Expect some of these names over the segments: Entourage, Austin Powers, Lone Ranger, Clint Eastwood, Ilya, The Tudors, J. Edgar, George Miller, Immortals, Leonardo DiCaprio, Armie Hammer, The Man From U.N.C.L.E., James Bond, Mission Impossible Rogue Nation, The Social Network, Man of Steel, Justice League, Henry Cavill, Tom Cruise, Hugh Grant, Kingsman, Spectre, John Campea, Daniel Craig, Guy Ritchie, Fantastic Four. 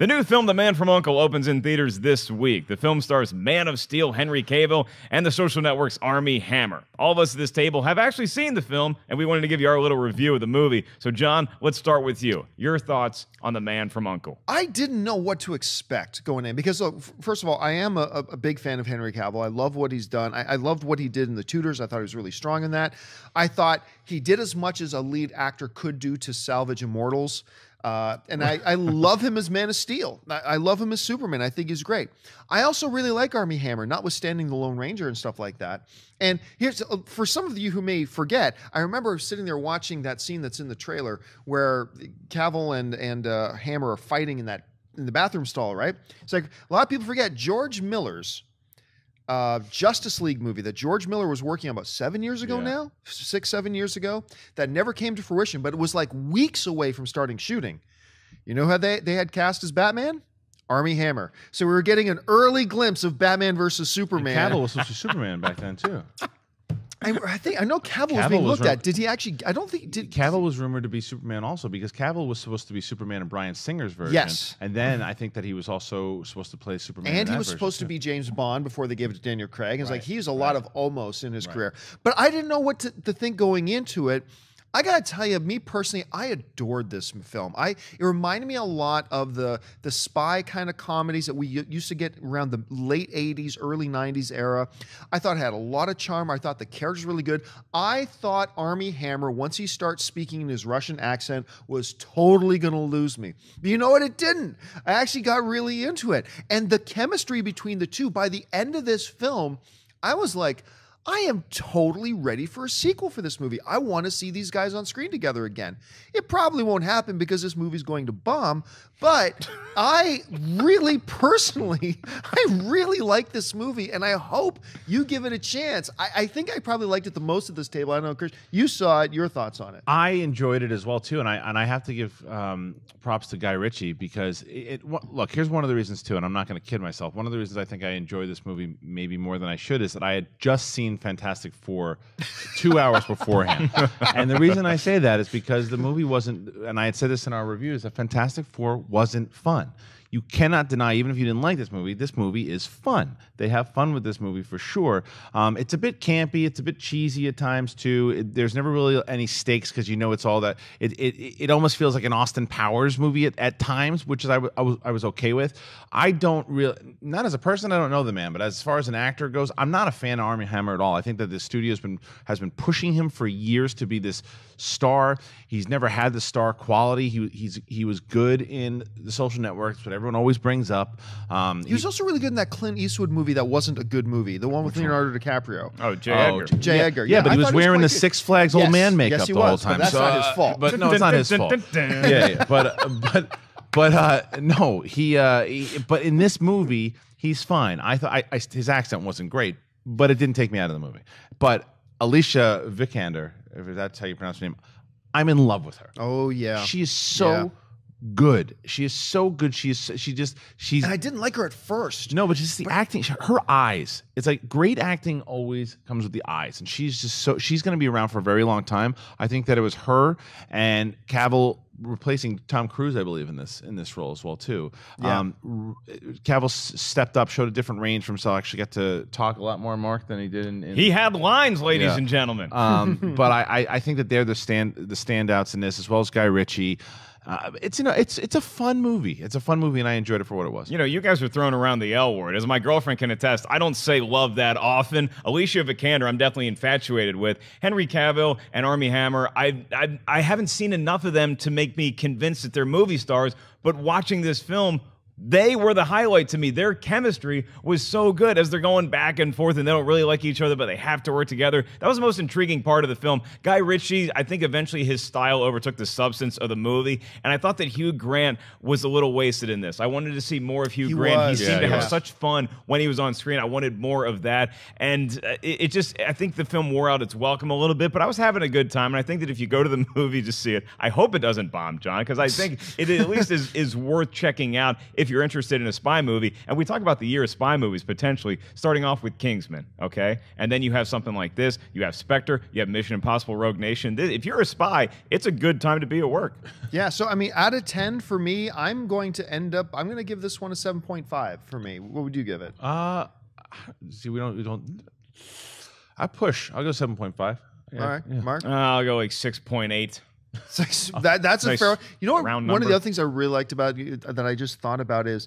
The new film, The Man from U.N.C.L.E., opens in theaters this week. The film stars Man of Steel, Henry Cavill, and The Social Network's Armie Hammer. All of us at this table have actually seen the film, and we wanted to give you our little review of the movie. So, John, let's start with you. Your thoughts on The Man from U.N.C.L.E.? I didn't know what to expect going in because, look, first of all, I am a big fan of Henry Cavill. I love what he's done. I loved what he did in The Tudors. I thought he was really strong in that. I thought he did as much as a lead actor could do to salvage Immortals. And I love him as Man of Steel. I love him as Superman. I think he's great. I also really like Armie Hammer, notwithstanding the Lone Ranger and stuff like that. And here's for some of you who may forget, I remember sitting there watching that scene that's in the trailer where Cavill and Hammer are fighting in the bathroom stall, right? It's like a lot of people forget George Miller's Justice League movie that George Miller was working on about 7 years ago now, 6, 7 years ago, that never came to fruition, but it was like weeks away from starting shooting. You know how they had cast as Batman? Armie Hammer. So we were getting an early glimpse of Batman versus Superman. And Cavill was supposed to be Superman back then too. I know Cavill was being looked at. Did he actually? I don't think did. Cavill was rumored to be Superman also because Cavill was supposed to be Superman in Bryan Singer's version. Yes, and then I think that he was also supposed to play Superman. And in that he was supposed to be James Bond before they gave it to Daniel Craig. It's like he's a lot of almost in his career. But I didn't know what to think going into it. I gotta tell you, me personally, I adored this film. It reminded me a lot of the spy kind of comedies that we used to get around the late 80s, early 90s era. I thought it had a lot of charm. I thought the characters were really good. I thought Armie Hammer, once he starts speaking in his Russian accent, was totally gonna lose me. But you know what? It didn't. I actually got really into it. And the chemistry between the two, by the end of this film, I was like, I am totally ready for a sequel for this movie. I want to see these guys on screen together again. It probably won't happen because this movie's going to bomb, but I really personally, I really like this movie, and I hope you give it a chance. I think I probably liked it the most at this table. I don't know, Chris, you saw it. Your thoughts on it? I enjoyed it as well, too, and I have to give props to Guy Ritchie because, look, here's one of the reasons, too, and I'm not going to kid myself. One of the reasons I think I enjoy this movie maybe more than I should is that I had just seen Fantastic Four 2 hours beforehand. And the reason I say that is because the movie wasn't, and I had said this in our reviews, that Fantastic Four wasn't fun. You cannot deny, even if you didn't like this movie is fun. They have fun with this movie for sure. It's a bit campy. It's a bit cheesy at times, too. There's never really any stakes because you know it's all that. It almost feels like an Austin Powers movie at times, which is I was okay with. I don't really, not as a person, I don't know the man, but as far as an actor goes, I'm not a fan of Armie Hammer at all. I think that the studio has been pushing him for years to be this star. He's never had the star quality. He was good in The Social Network, whatever. Everyone always brings up. He was also really good in that Clint Eastwood movie that wasn't a good movie, the one with Leonardo DiCaprio. Oh, J. Edgar. Yeah, but he was wearing the Six Flags Old Man makeup the whole time. That's not his fault. But no, it's not his fault. Yeah, but no, but in this movie, he's fine. I thought his accent wasn't great, but it didn't take me out of the movie. But Alicia Vikander, if that's how you pronounce her name, I'm in love with her. Oh yeah, she's so. Yeah. Good. She is so good. She's. And I didn't like her at first. No, but just the acting. Her eyes. It's like great acting always comes with the eyes, and she's just so. She's going to be around for a very long time. I think that it was her and Cavill replacing Tom Cruise, I believe, in this role as well too. Yeah. Cavill stepped up, showed a different range for himself. Actually, got to talk a lot more, Mark, than he did. He had lines, ladies and gentlemen. But I think that they're the standouts in this, as well as Guy Ritchie. It's a fun movie. It's a fun movie, and I enjoyed it for what it was. You know, you guys are throwing around the L word. As my girlfriend can attest, I don't say love that often. Alicia Vikander, I'm definitely infatuated with. Henry Cavill and Armie Hammer, I haven't seen enough of them to make me convinced that they're movie stars, but watching this film, they were the highlight to me. Their chemistry was so good as they're going back and forth, and they don't really like each other, but they have to work together. That was the most intriguing part of the film. Guy Ritchie, I think eventually his style overtook the substance of the movie, and I thought that Hugh Grant was a little wasted in this. I wanted to see more of Hugh Grant. He seemed to have such fun when he was on screen. I wanted more of that, and it just, I think the film wore out its welcome a little bit, but I was having a good time, and I think that if you go to the movie to see it, I hope it doesn't bomb, John, because I think it at least is worth checking out if if you're interested in a spy movie, and we talk about the year of spy movies potentially, starting off with Kingsman, okay? And then you have something like this. You have Spectre. You have Mission Impossible Rogue Nation. If you're a spy, it's a good time to be at work. Yeah, so, I mean, out of 10 for me, I'm going to end up, I'm going to give this one a 7.5 for me. What would you give it? See, we don't, I push. I'll go 7.5. Yeah. All right, yeah. Mark? I'll go like 6.8. That's nice, a fair. You know what? One of the other things I really liked about you that I just thought about is,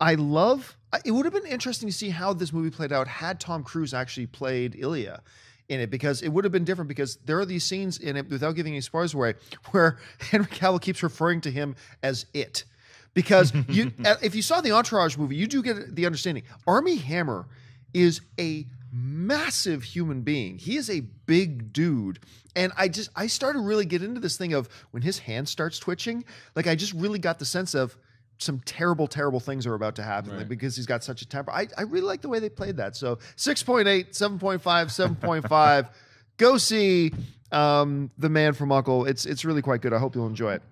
it would have been interesting to see how this movie played out had Tom Cruise actually played Ilya in it, because it would have been different, because there are these scenes in it, without giving any spoilers away, where Henry Cavill keeps referring to him as it, because you, if you saw the Entourage movie, you do get the understanding. Armie Hammer is a massive human being. He is a big dude, and I started to really get into this thing of when his hand starts twitching, like I just really got the sense of some terrible things are about to happen, right? Like, because he's got such a temper. I really like the way they played that. So 6.8, 7.5, 7.5. Go see The Man from U.N.C.L.E. It's really quite good. I hope you'll enjoy it.